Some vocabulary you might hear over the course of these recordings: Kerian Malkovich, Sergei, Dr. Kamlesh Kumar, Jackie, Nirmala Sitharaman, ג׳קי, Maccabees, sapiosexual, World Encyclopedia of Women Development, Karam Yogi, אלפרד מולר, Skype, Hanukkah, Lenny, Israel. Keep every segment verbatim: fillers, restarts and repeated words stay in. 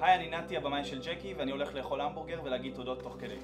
היי, אני נתי, הבמאי של ג'קי, ואני הולך לאכול המבורגר ולהגיד תודות תוך כדי.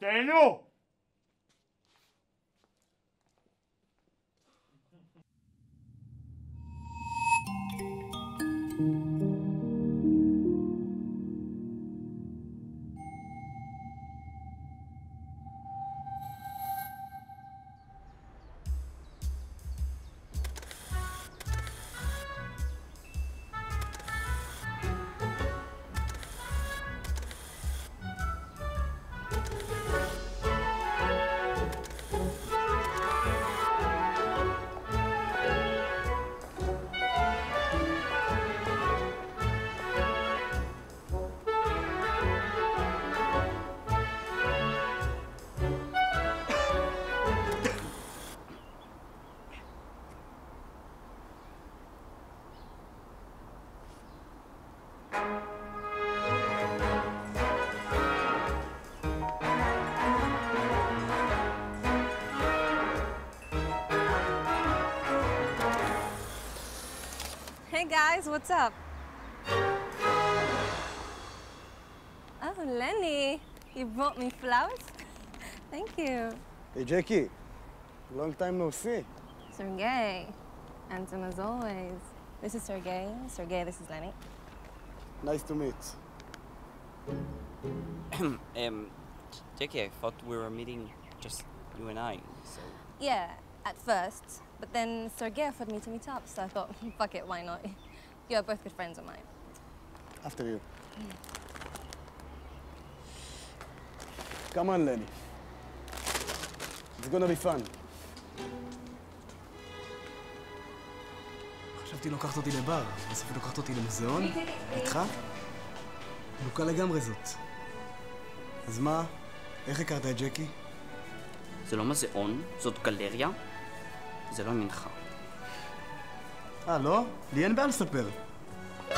תהנו! Hey guys, what's up? Oh, Lenny, you brought me flowers? Thank you. Hey, Jackie, long time no see. Sergei, handsome as always. This is Sergei. Sergei, this is Lenny. Nice to meet. um, Jackie, I thought we were meeting just you and I, so... Yeah, at first. But then Sergei offered me to meet up, so I thought, fuck it, why not? You're both good friends of mine. After you. Mm. Come on, Lenny. It's gonna be fun. חשבתי לוקחת אותי לבר, בסוף לוקחת אותי למוזיאון. איתך? לוקה לגמרי זאת. אז מה? איך הכרת את ג'קי? זה לא מוזיאון, זאת גלריה. זה לא מנחה. אה, לא? לי אין בעל לספר. Do you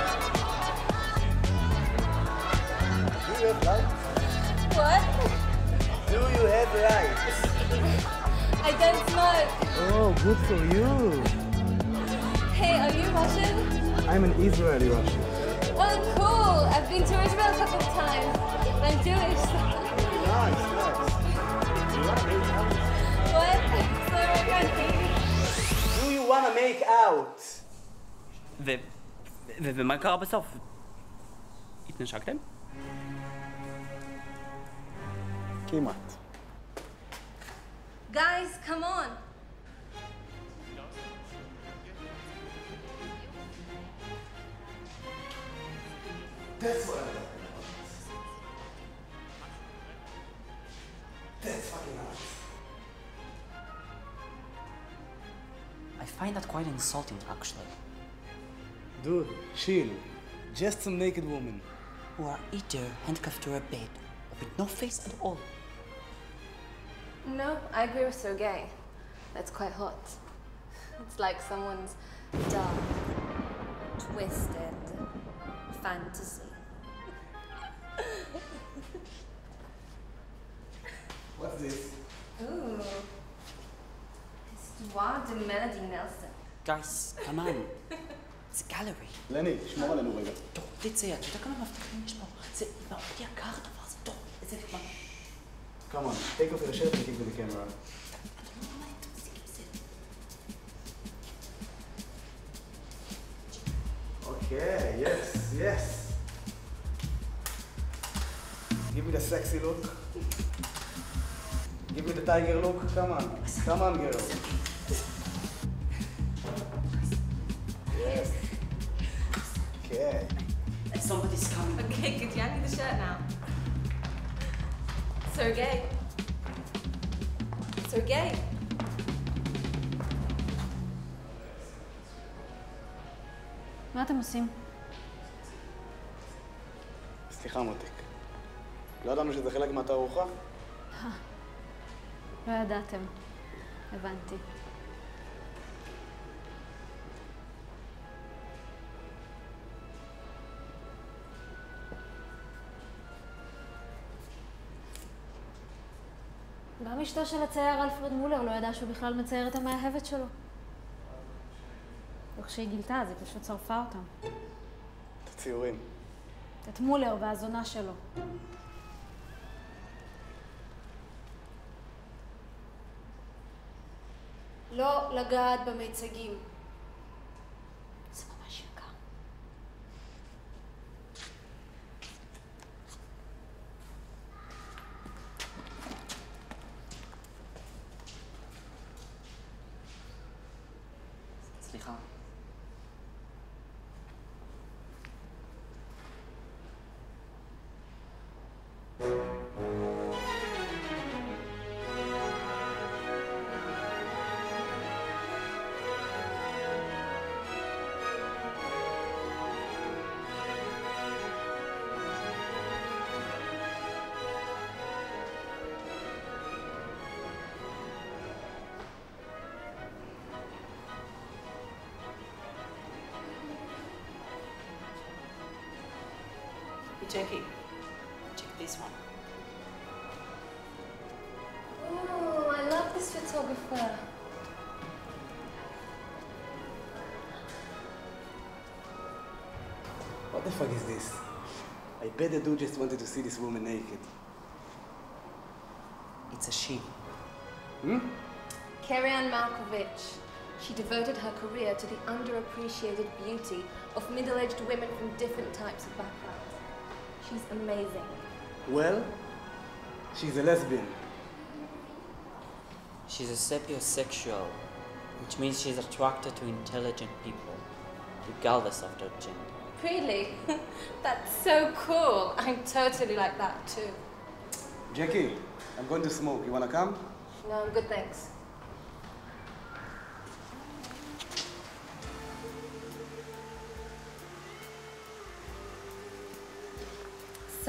have rights? What? Do you have rights? I don't smoke. Oh, good for you. Hey, are you Russian? I'm an Israeli Russian. Oh, cool. I've been to Israel a couple of times. I'm Jewish. Nice, nice. What? So I can't wanna make out. ומה קרה בסוף? התנשקתם? כמעט. Guys, come on. That's what I'm talking about. That's fucking nice. I find that quite insulting, actually. Dude, chill. Just some naked women. Who are either handcuffed to a bed, or with no face at all. No, I agree with Sergei. That's quite hot. It's like someone's dark, twisted fantasy. What's this? Ooh. What the Melody Nelson? Guys, come on. It's a gallery. Lenny, שמור עלינו רגע. טוב, תצא, אתה יודע כמה מבטיחים לשמור? זה מאוד יקר הדבר הזה, טוב, איזה נחמד. Come on, take off your shirt and keep with the camera. Okay, yes, yes. Give me the sexy look. Give me the tiger look. Come on. Come on, girl. Yes. Okay. Somebody's coming. Okay, good. You hand me the shirt now. Sergei. Sergei. מה אתם עושים? סליחה, מותיק. לא ידענו שזה חלק מהתערוכה? לא ידעתם. הבנתי. גם אשתו של הצייר אלפרד מולר לא ידע שהוא בכלל מצייר את המאהבת שלו. וכשהיא גילתה, אז היא פשוט שרפה אותם. את הציורים. את מולר והזונה שלו. לא לגעת במיצגים. זה ממש יקר. סליחה. Jackie, check this one. Oh, I love this photographer. What the fuck is this? I bet the dude just wanted to see this woman naked. It's a she. Hmm? Kerian Malkovich. She devoted her career to the underappreciated beauty of middle-aged women from different types of backgrounds. She's amazing. Well, she's a lesbian. She's a sapiosexual, which means she's attracted to intelligent people, regardless of their gender. Really? That's so cool. I'm totally like that too. Jackie, I'm going to smoke. You wanna come? No, I'm good, thanks.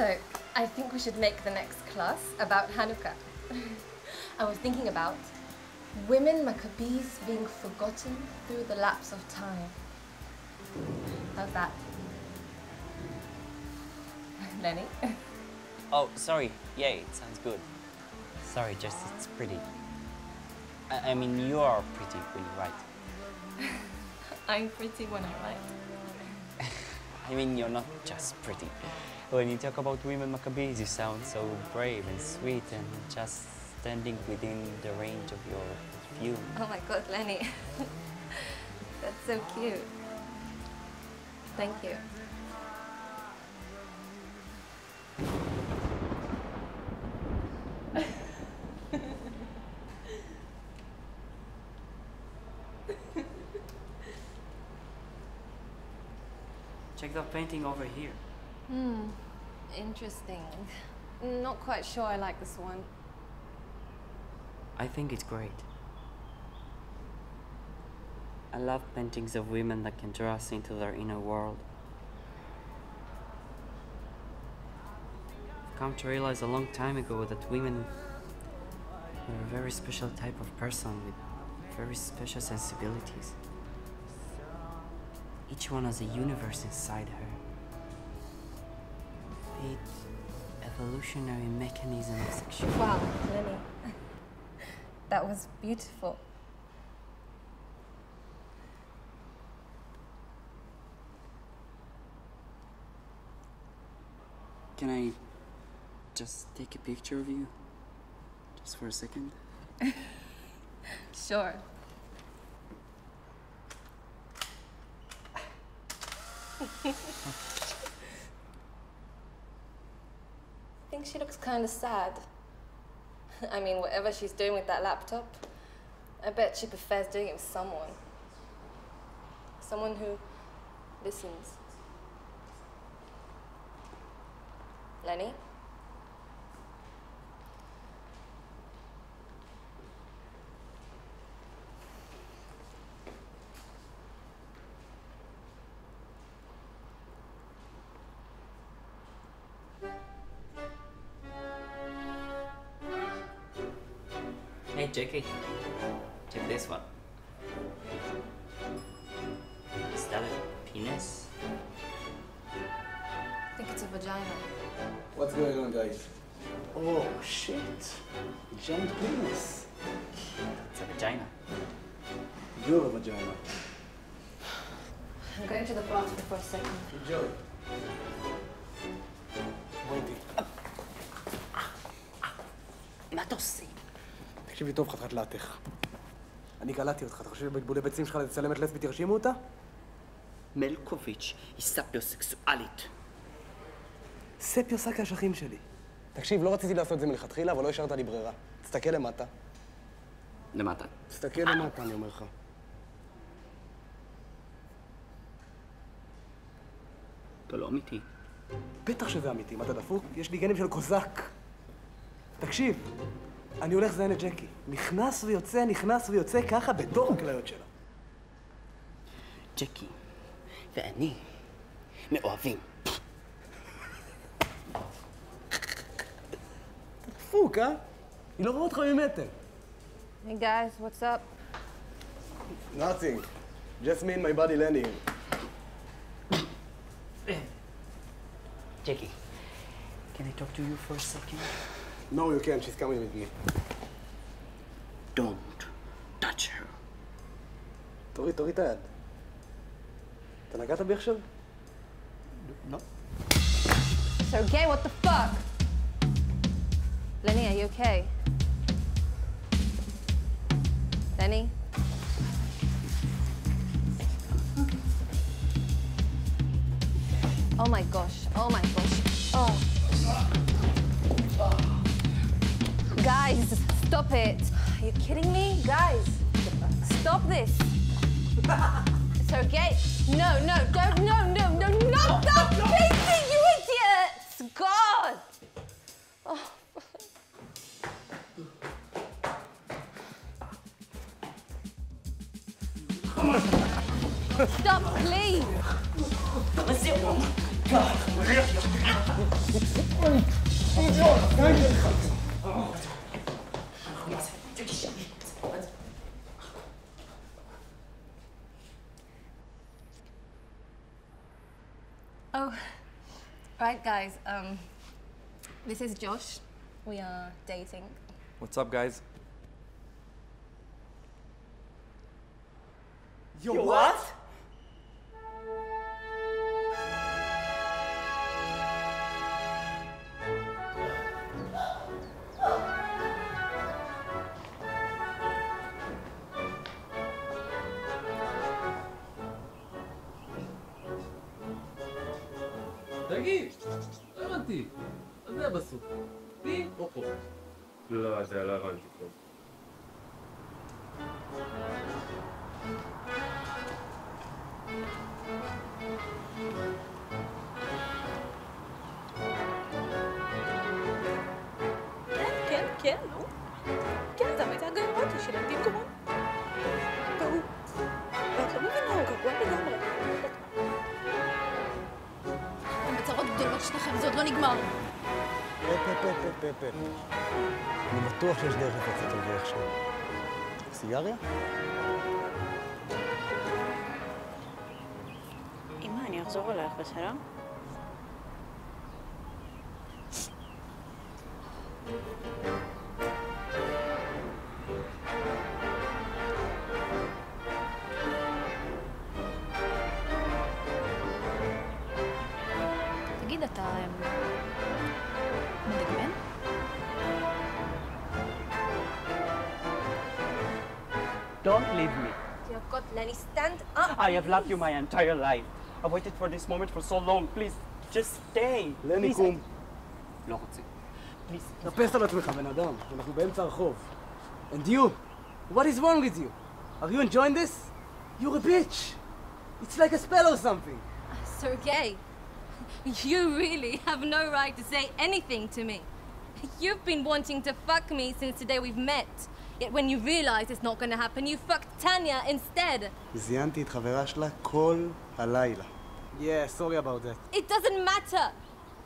So, I think we should make the next class about Hanukkah. I was thinking about women Maccabees being forgotten through the lapse of time. How's that? Lenny? Oh, sorry. Yeah, it sounds good. Sorry, just it's pretty. I, I mean, you are pretty when you write. I'm pretty when I write. I mean, you're not just pretty. When you talk about women Maccabees, you sound so brave and sweet and just standing within the range of your view. Oh my God, Lenny. That's so cute. Thank you. Check the painting over here. Hmm, interesting. Not quite sure I like this one. I think it's great. I love paintings of women that can draw us into their inner world. I've come to realize a long time ago that women are a very special type of person with very special sensibilities. Each one has a universe inside her. Evolutionary mechanism of sexuality. Wow, Lenny. That was beautiful. Can I just take a picture of you? Just for a second? Sure. I think she looks kind of sad. I mean, whatever she's doing with that laptop, I bet she prefers doing it with someone. Someone who listens. Lenny? Hey, Jackie, take this one. Is that a penis? I think it's a vagina. What's going on, guys? Oh, shit. A giant penis. It's a vagina. You're a vagina. I'm going to the bathroom for a second. Enjoy. מה אתה עושה? תקשיבי טוב, חתכת לעתך. אני קלטתי אותך, אתה חושב שבתבולי ביצים שלך לצלם את לסבית ירשימו אותה? מלקוביץ' היא ספיוסקסואלית. ספיוסק האשכים שלי. תקשיב, לא רציתי לעשות את זה מלכתחילה, אבל לא השארת לי ברירה. תסתכל למטה. למטה? תסתכל למטה, אני אומר לך. אתה לא אמיתי. בטח שזה אמיתי. מה אתה דפוק? יש לי גנים של קוזק. תקשיב, אני הולך לזיין את ג'קי. נכנס ויוצא, נכנס ויוצא, ככה בתור הכליות שלה. ג'קי ואני מאוהבים. דפוק, אה? היא לא רואה אותך ממטר. Hey guys, what's up? Nothing. Just me and my buddy Lenny. Jackie, can I talk to you for a second? No, you can't. She's coming with me. Don't touch her. תוריד, תוריד את היד. אתה נגעת בי עכשיו? No. Sergei, what the fuck? Lenny, are you okay? Lenny? Oh my gosh, oh my gosh, oh. Guys, stop it. Are you kidding me? Guys, stop this. Sergei, no, no, don't, no, no, no, no, no, stop beating, you idiots! God! Oh. Come on. Stop, please. Let's see it. God. Oh, right, guys. Um, this is Josh. We are dating. What's up, guys? Yo, what? what? תגיד, לא הבנתי, זה בסוף, לי או פה? לא, זה לא הבנתי פה. כן, כן, כן, לא? כן, זה המיטה הגרוע, תשילמתי גרוע. גרוע. ואת לא מבינה, הוא גרוע לגמרי. שניכם, זה עוד לא נגמר. פפ, פפ, פפ, פפ. אני בטוח שיש דרך לצאת על זה עכשיו. סיגריה? אמא, אני אחזור אלייך, בסדר? אתה מדגמן? Don't leave me. Dear God, Lenny, stand up. I have loved you my entire life. I've waited for this moment for so long. Please, just stay. Lenny, קום. לא רוצה. Please. נפס על עצמך, בן אדם. אנחנו באמצע הרחוב. And you? What is wrong with you? Are you enjoying this? You're a bitch. It's like a spell or something. Sergei. You really have no right to say anything to me. You've been wanting to fuck me since the day we've met. Yet when you realize it's not going to happen, you fuck Tanya instead. זיינתי את חברה שלה כל הלילה. Yeah, sorry about that. It doesn't matter.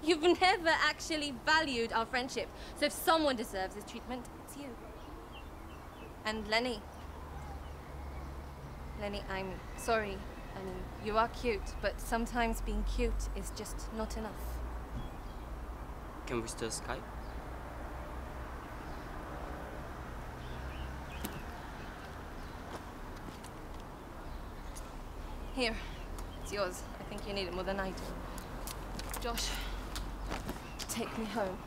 You've never actually valued our friendship. So if someone deserves this treatment, it's you. And Lenny. Lenny, I'm sorry. I mean, you are cute, but sometimes being cute is just not enough. Can we still Skype? Here, it's yours. I think you need it more than I do. Josh, take me home.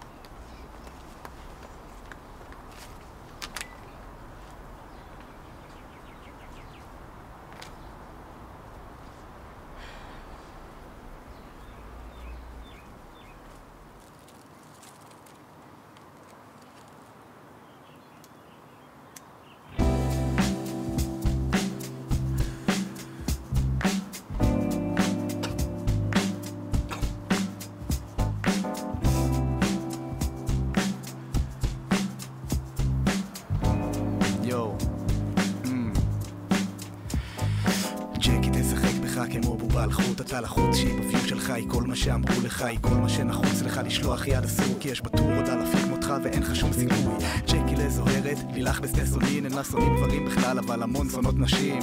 החוץ שהיא בפיוק שלך היא כל מה שאמרו לך היא כל מה שנחוץ לך לשלוח יד אסור כי יש בטור עוד אלפים כמותך ואין לך שום סיכוי ג'קי לזוהרת, לילך לסטסונין אין לה שונאים גברים בכלל אבל המון זונות נשים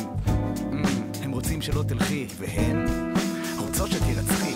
הם רוצים שלא תלכי והן רוצות שתירצחי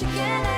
She get it.